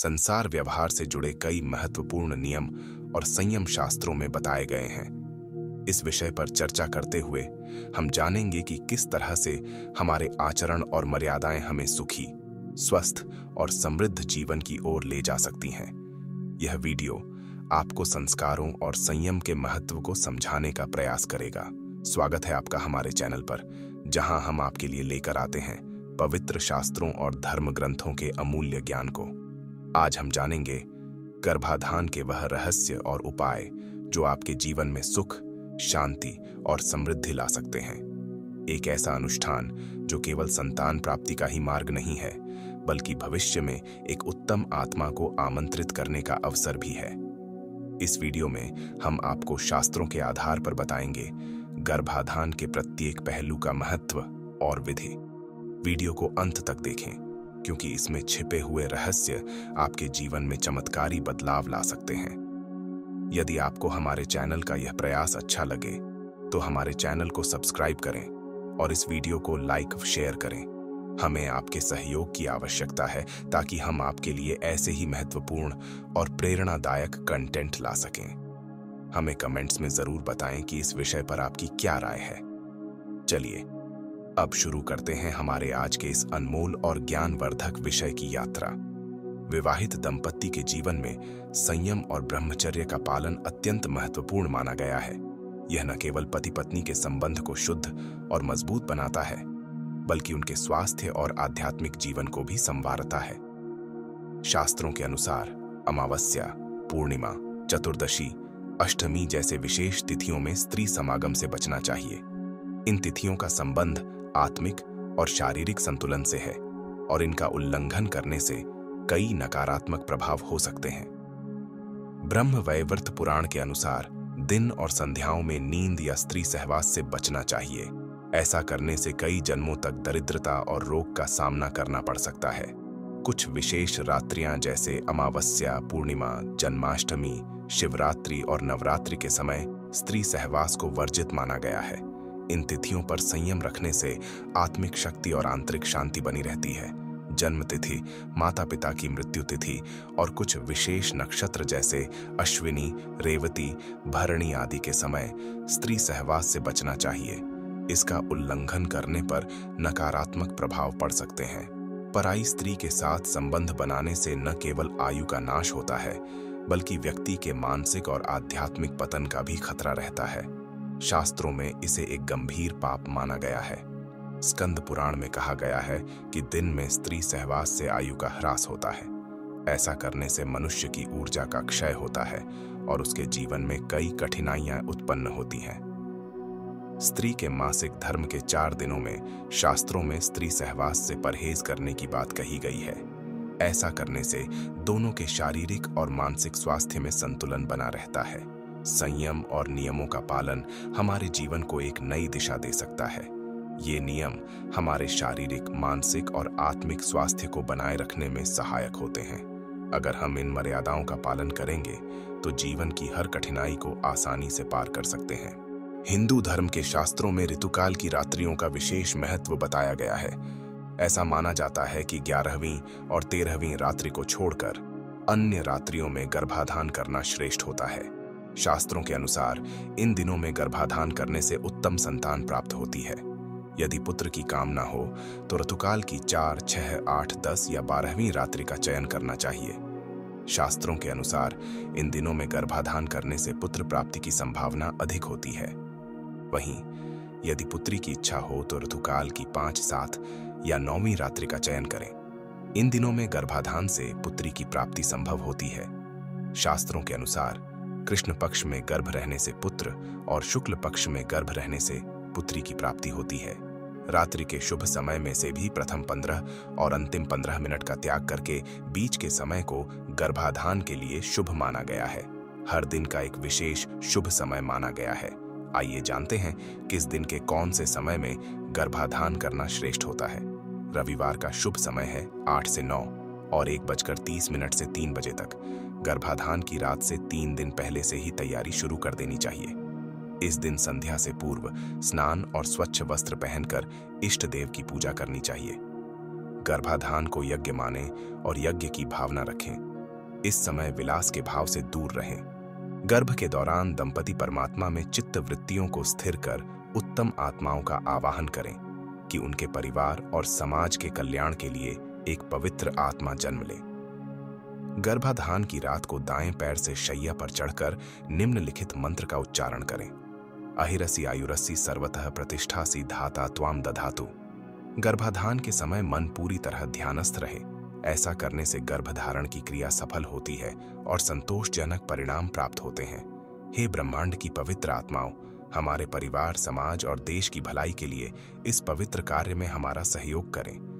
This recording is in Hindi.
संसार व्यवहार से जुड़े कई महत्वपूर्ण नियम और संयम शास्त्रों में बताए गए हैं। इस विषय पर चर्चा करते हुए हम जानेंगे कि किस तरह से हमारे आचरण और मर्यादाएं हमें सुखी, स्वस्थ और समृद्ध जीवन की ओर ले जा सकती हैं। यह वीडियो आपको संस्कारों और संयम के महत्व को समझाने का प्रयास करेगा। स्वागत है आपका हमारे चैनल पर, जहां हम आपके लिए लेकर आते हैं पवित्र शास्त्रों और धर्म ग्रंथों के अमूल्य ज्ञान को। आज हम जानेंगे गर्भाधान के वह रहस्य और उपाय जो आपके जीवन में सुख, शांति और समृद्धि ला सकते हैं। एक ऐसा अनुष्ठान जो केवल संतान प्राप्ति का ही मार्ग नहीं है, बल्कि भविष्य में एक उत्तम आत्मा को आमंत्रित करने का अवसर भी है। इस वीडियो में हम आपको शास्त्रों के आधार पर बताएंगे गर्भाधान के प्रत्येक पहलू का महत्व और विधि। वीडियो को अंत तक देखें, क्योंकि इसमें छिपे हुए रहस्य आपके जीवन में चमत्कारी बदलाव ला सकते हैं। यदि आपको हमारे चैनल का यह प्रयास अच्छा लगे तो हमारे चैनल को सब्सक्राइब करें और इस वीडियो को लाइक और शेयर करें। हमें आपके सहयोग की आवश्यकता है ताकि हम आपके लिए ऐसे ही महत्वपूर्ण और प्रेरणादायक कंटेंट ला सकें। हमें कमेंट्स में जरूर बताएं कि इस विषय पर आपकी क्या राय है। चलिए अब शुरू करते हैं हमारे आज के इस अनमोल और ज्ञानवर्धक विषय की यात्रा। विवाहित दंपत्ति के जीवन में संयम और ब्रह्मचर्य का पालन अत्यंत महत्वपूर्ण माना गया है। यह न केवल पति पत्नी के संबंध को शुद्ध और मजबूत बनाता है, बल्कि उनके स्वास्थ्य और आध्यात्मिक जीवन को भी संवारता है। शास्त्रों के अनुसार अमावस्या, पूर्णिमा, चतुर्दशी, अष्टमी जैसे विशेष तिथियों में स्त्री समागम से बचना चाहिए। इन तिथियों का संबंध आत्मिक और शारीरिक संतुलन से है और इनका उल्लंघन करने से कई नकारात्मक प्रभाव हो सकते हैं। ब्रह्मवैवर्त पुराण के अनुसार दिन और संध्याओं में नींद या स्त्री सहवास से बचना चाहिए। ऐसा करने से कई जन्मों तक दरिद्रता और रोग का सामना करना पड़ सकता है। कुछ विशेष रात्रियां जैसे अमावस्या, पूर्णिमा, जन्माष्टमी, शिवरात्रि और नवरात्रि के समय स्त्री सहवास को वर्जित माना गया है। इन तिथियों पर संयम रखने से आत्मिक शक्ति और आंतरिक शांति बनी रहती है। जन्म तिथि, माता पिता की मृत्यु तिथि और कुछ विशेष नक्षत्र जैसे अश्विनी, रेवती, भरणी आदि के समय स्त्री सहवास से बचना चाहिए। इसका उल्लंघन करने पर नकारात्मक प्रभाव पड़ सकते हैं। पराई स्त्री के साथ संबंध बनाने से न केवल आयु का नाश होता है, बल्कि व्यक्ति के मानसिक और आध्यात्मिक पतन का भी खतरा रहता है। शास्त्रों में इसे एक गंभीर पाप माना गया है। स्कंद पुराण में कहा गया है कि दिन में स्त्री सहवास से आयु का ह्रास होता है। ऐसा करने से मनुष्य की ऊर्जा का क्षय होता है और उसके जीवन में कई कठिनाइयां उत्पन्न होती हैं। स्त्री के मासिक धर्म के 4 दिनों में शास्त्रों में स्त्री सहवास से परहेज करने की बात कही गई है। ऐसा करने से दोनों के शारीरिक और मानसिक स्वास्थ्य में संतुलन बना रहता है। संयम और नियमों का पालन हमारे जीवन को एक नई दिशा दे सकता है। ये नियम हमारे शारीरिक, मानसिक और आत्मिक स्वास्थ्य को बनाए रखने में सहायक होते हैं। अगर हम इन मर्यादाओं का पालन करेंगे तो जीवन की हर कठिनाई को आसानी से पार कर सकते हैं। हिंदू धर्म के शास्त्रों में ऋतुकाल की रात्रियों का विशेष महत्व बताया गया है। ऐसा माना जाता है कि 11वीं और 13वीं रात्रि को छोड़कर अन्य रात्रियों में गर्भाधान करना श्रेष्ठ होता है। शास्त्रों के अनुसार इन दिनों में गर्भाधान करने से उत्तम संतान प्राप्त होती है। यदि पुत्र की कामना हो तो ऋतुकाल की 4, 6, 8, 10 या 12वीं रात्रि का चयन करना चाहिए। शास्त्रों के अनुसार इन दिनों में गर्भाधान करने से पुत्र प्राप्ति की संभावना अधिक होती है। वहीं यदि पुत्री की इच्छा हो तो ऋतुकाल की 5, 7 या 9वीं रात्रि का चयन करें। इन दिनों में गर्भाधान से पुत्री की प्राप्ति संभव होती है। शास्त्रों के अनुसार कृष्ण पक्ष में गर्भ रहने से पुत्र और शुक्ल पक्ष में गर्भ रहने से पुत्री की प्राप्ति होती है। रात्रि के शुभ समय में से भी प्रथम 15 और अंतिम 15 मिनट का त्याग करके बीच के समय को गर्भाधान के लिए शुभ माना गया है। हर दिन का एक विशेष शुभ समय माना गया है। आइए जानते हैं किस दिन के कौन से समय में गर्भाधान करना श्रेष्ठ होता है। रविवार का शुभ समय है 8 से 9 और 1:30 से 3 बजे तक। गर्भाधान की रात से 3 दिन पहले से ही तैयारी शुरू कर देनी चाहिए। इस दिन संध्या से पूर्व स्नान और स्वच्छ वस्त्र पहनकर इष्ट देव की पूजा करनी चाहिए। गर्भाधान को यज्ञ मानें और यज्ञ की भावना रखें। इस समय विलास के भाव से दूर रहें। गर्भ के दौरान दंपति परमात्मा में चित्त वृत्तियों को स्थिर कर उत्तम आत्माओं का आवाहन करें कि उनके परिवार और समाज के कल्याण के लिए एक पवित्र आत्मा जन्म ले। गर्भाधान की रात को दाएं पैर से शैया पर चढ़कर निम्नलिखित मंत्र का उच्चारण करें। अहिरसि आयुरसि सर्वतः प्रतिष्ठासि धाता त्वाम दधातु। गर्भाधान के समय मन पूरी तरह ध्यानस्थ रहे। ऐसा करने से गर्भधारण की क्रिया सफल होती है और संतोषजनक परिणाम प्राप्त होते हैं। हे ब्रह्मांड की पवित्र आत्माओं, हमारे परिवार, समाज और देश की भलाई के लिए इस पवित्र कार्य में हमारा सहयोग करें।